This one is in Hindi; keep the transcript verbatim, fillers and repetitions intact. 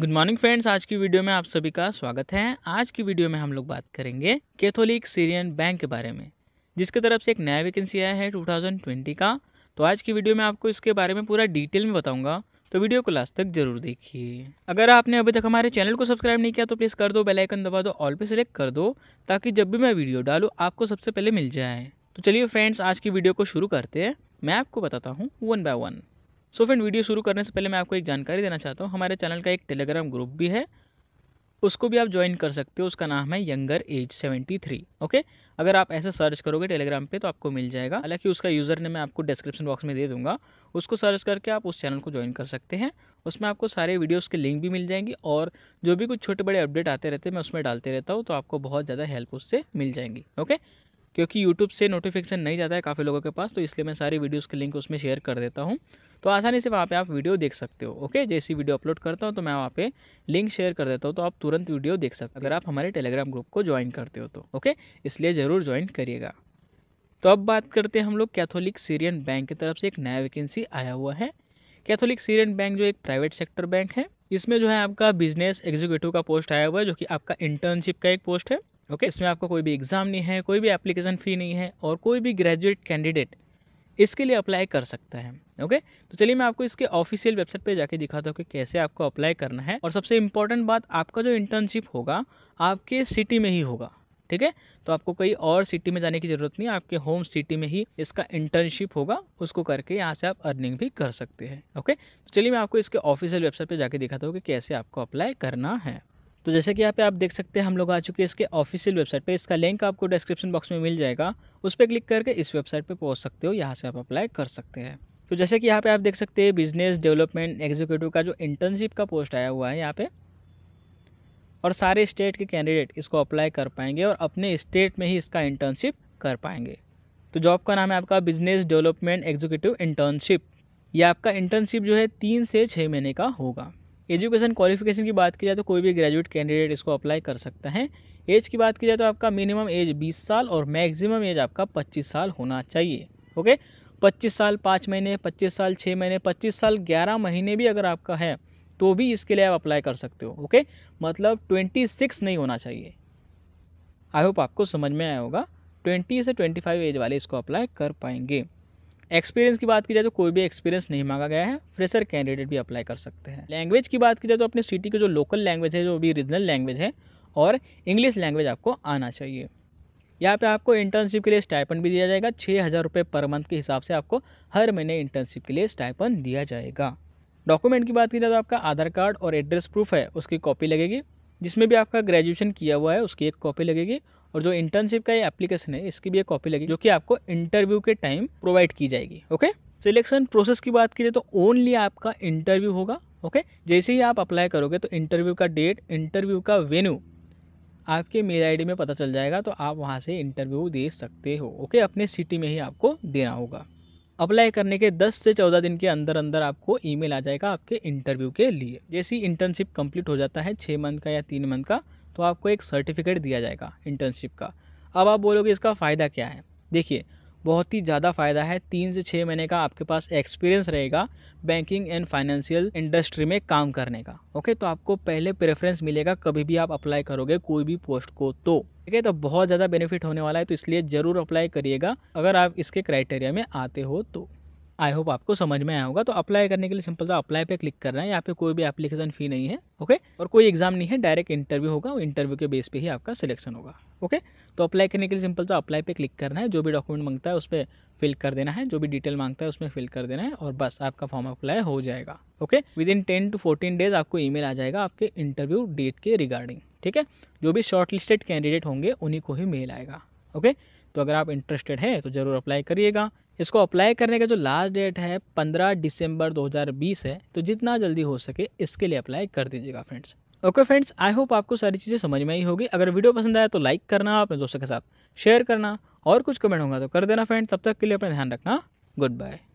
गुड मॉर्निंग फ्रेंड्स, आज की वीडियो में आप सभी का स्वागत है। आज की वीडियो में हम लोग बात करेंगे कैथोलिक सीरियन बैंक के बारे में, जिसके तरफ से एक नया वैकेंसी आया है दो हज़ार बीस का। तो आज की वीडियो में आपको इसके बारे में पूरा डिटेल में बताऊंगा, तो वीडियो को लास्ट तक जरूर देखिए। अगर आपने अभी तक हमारे चैनल को सब्सक्राइब नहीं किया तो प्लीज़ कर दो, बेल आइकन दबा दो, ऑल पे सेलेक्ट कर दो, ताकि जब भी मैं वीडियो डालूँ आपको सबसे पहले मिल जाए। तो चलिए फ्रेंड्स, आज की वीडियो को शुरू करते हैं। मैं आपको बताता हूँ one by one. So friend, video शुरू करने से पहले मैं आपको एक जानकारी देना चाहता हूँ। हमारे चैनल का एक टेलीग्राम ग्रुप भी है, उसको भी आप ज्वाइन कर सकते हो। उसका नाम है younger age seventy three. Okay, अगर आप ऐसे सर्च करोगे टेलीग्राम पे तो आपको मिल जाएगा। हालांकि उसका यूज़र ने मैं आपको डिस्क्रिप्शन बॉक्स में दे दूंगा, उसको सर्च करके आप उस चैनल को ज्वाइन कर सकते हैं। उसमें आपको सारे वीडियोज़ के लिंक भी मिल जाएंगी और जो भी कुछ छोटे बड़े अपडेट आते रहते हैं मैं उसमें डालते रहता हूँ, तो आपको बहुत ज़्यादा हेल्प उससे मिल जाएंगी। ओके, क्योंकि यूट्यूब से नोटिफिकेशन नहीं जाता है काफ़ी लोगों के पास, तो इसलिए मैं सारी वीडियोस के लिंक उसमें शेयर कर देता हूं, तो आसानी से वहां पे आप वीडियो देख सकते हो। ओके, जैसी वीडियो अपलोड करता हूं तो मैं वहां पे लिंक शेयर कर देता हूं, तो आप तुरंत वीडियो देख सकते हो अगर आप हमारे टेलीग्राम ग्रुप को ज्वाइन करते हो तो। ओके, इसलिए ज़रूर ज्वाइन करिएगा। तो अब बात करते हैं हम लोग कैथोलिक सीरियन बैंक की तरफ से एक नया वैकेंसी आया हुआ है। कैथोलिक सीरियन बैंक जो एक प्राइवेट सेक्टर बैंक है, इसमें जो है आपका बिजनेस एग्जीक्यूटिव का पोस्ट आया हुआ है, जो कि आपका इंटर्नशिप का एक पोस्ट है। ओके okay, इसमें आपको कोई भी एग्ज़ाम नहीं है, कोई भी एप्लीकेशन फ़ी नहीं है और कोई भी ग्रेजुएट कैंडिडेट इसके लिए अप्लाई कर सकता है। Okay okay? तो चलिए मैं आपको इसके ऑफिशियल वेबसाइट पे जाके दिखाता हूँ कि कैसे आपको अप्लाई करना है। और सबसे इम्पॉर्टेंट बात, आपका जो इंटर्नशिप होगा आपके सिटी में ही होगा, ठीक है। तो आपको कहीं और सिटी में जाने की ज़रूरत नहीं है, आपके होम सिटी में ही इसका इंटर्नशिप होगा, उसको करके यहाँ से आप अर्निंग भी कर सकते हैं। Okay okay? तो चलिए मैं आपको इसके ऑफिशियल वेबसाइट पर जाके दिखाता हूँ कि कैसे आपको अप्लाई करना है। तो जैसे कि यहाँ पे आप देख सकते हैं, हम लोग आ चुके हैं इसके ऑफिशियल वेबसाइट पे। इसका लिंक आपको डिस्क्रिप्शन बॉक्स में मिल जाएगा, उस पर क्लिक करके इस वेबसाइट पे पहुंच सकते हो, यहाँ से आप अप्लाई कर सकते हैं। तो जैसे कि यहाँ पे आप देख सकते हैं, बिजनेस डेवलपमेंट एग्जीक्यूटिव का जो इंटर्नशिप का पोस्ट आया हुआ है यहाँ पर, और सारे स्टेट के कैंडिडेट इसको अप्लाई कर पाएंगे और अपने स्टेट में ही इसका इंटर्नशिप कर पाएंगे। तो जॉब का नाम है आपका बिजनेस डेवलपमेंट एग्जीक्यूटिव इंटर्नशिप। यह आपका इंटर्नशिप जो है तीन से छः महीने का होगा। एजुकेशन क्वालिफिकेशन की बात की जाए तो कोई भी ग्रेजुएट कैंडिडेट इसको अप्लाई कर सकता है। एज की बात की जाए तो आपका मिनिमम एज बीस साल और मैक्सिमम एज आपका पच्चीस साल होना चाहिए। ओके, पच्चीस साल पाँच महीने, पच्चीस साल छः महीने, पच्चीस साल ग्यारह महीने भी अगर आपका है तो भी इसके लिए आप अप्लाई कर सकते हो। ओके, मतलब छब्बीस नहीं होना चाहिए। आई होप आपको समझ में आया होगा। बीस से पच्चीस एज वाले इसको अप्लाई कर पाएंगे। एक्सपीरियंस की बात की जाए तो कोई भी एक्सपीरियंस नहीं मांगा गया है, फ्रेशर कैंडिडेट भी अप्लाई कर सकते हैं। लैंग्वेज की बात की जाए तो अपने सिटी के जो लोकल लैंग्वेज है, जो भी रीजनल लैंग्वेज है, और इंग्लिश लैंग्वेज आपको आना चाहिए। यहाँ पे आपको इंटर्नशिप के लिए स्टाइपेंड भी दिया जाएगा, छः हज़ार रुपये पर मंथ के हिसाब से आपको हर महीने इंटर्नशिप के लिए स्टाइपेंड दिया जाएगा। डॉक्यूमेंट की बात की जाए तो आपका आधार कार्ड और एड्रेस प्रूफ है उसकी कॉपी लगेगी, जिसमें भी आपका ग्रेजुएशन किया हुआ है उसकी एक कॉपी लगेगी, और जो इंटर्नशिप का ये एप्लीकेशन है इसकी भी एक कॉपी लगेगी, जो कि आपको इंटरव्यू के टाइम प्रोवाइड की जाएगी। ओके, सिलेक्शन प्रोसेस की बात करें तो ओनली आपका इंटरव्यू होगा। ओके, जैसे ही आप अप्लाई करोगे तो इंटरव्यू का डेट, इंटरव्यू का वेन्यू आपके मेल आईडी में पता चल जाएगा, तो आप वहाँ से इंटरव्यू दे सकते हो। ओके, अपने सिटी में ही आपको देना होगा। अप्लाई करने के दस से चौदह दिन के अंदर अंदर आपको ईमेल आ जाएगा आपके इंटरव्यू के लिए। जैसे ही इंटर्नशिप कंप्लीट हो जाता है, छः मंथ का या तीन मंथ का, तो आपको एक सर्टिफिकेट दिया जाएगा इंटर्नशिप का। अब आप बोलोगे इसका फ़ायदा क्या है। देखिए, बहुत ही ज़्यादा फ़ायदा है। तीन से छः महीने का आपके पास एक्सपीरियंस रहेगा बैंकिंग एंड फाइनेंशियल इंडस्ट्री में काम करने का। ओके, तो आपको पहले प्रेफरेंस मिलेगा कभी भी आप अप्लाई करोगे कोई भी पोस्ट को, तो ठीक है। तो बहुत ज़्यादा बेनिफिट होने वाला है, तो इसलिए ज़रूर अप्लाई करिएगा अगर आप इसके क्राइटेरिया में आते हो तो। आई होप आपको समझ में आया होगा। तो अप्लाई करने के लिए सिंपल सा अप्लाई पे क्लिक करना है। यहाँ पे कोई भी एप्लीकेशन फ़ी नहीं है। ओके, और कोई एग्जाम नहीं है, डायरेक्ट इंटरव्यू होगा, और इंटरव्यू के बेस पे ही आपका सिलेक्शन होगा। ओके, तो अप्लाई करने के लिए सिंपल सा अप्लाई पे क्लिक करना है। जो भी डॉक्यूमेंट मांगता है उस पर फिल कर देना है, जो भी डिटेल मांगता है उसमें फिल कर देना है, और बस आपका फॉर्म अप्लाई हो जाएगा। Okay, within ten to fourteen days आपको ईमेल आ जाएगा आपके इंटरव्यू डेट के रिगार्डिंग, ठीक है। जो भी शॉर्टलिस्टेड कैंडिडेट होंगे उन्हीं को ही मेल आएगा। ओके, तो अगर आप इंटरेस्टेड है तो ज़रूर अप्लाई करिएगा। इसको अप्लाई करने का जो लास्ट डेट है पंद्रह दिसंबर दो हज़ार बीस है, तो जितना जल्दी हो सके इसके लिए अप्लाई कर दीजिएगा friends. Okay friends, I hope आपको सारी चीज़ें समझ में आई होगी। अगर वीडियो पसंद आया तो लाइक करना, अपने दोस्तों के साथ शेयर करना, और कुछ कमेंट होगा तो कर देना फ्रेंड्स। तब तक के लिए अपना ध्यान रखना। Good bye.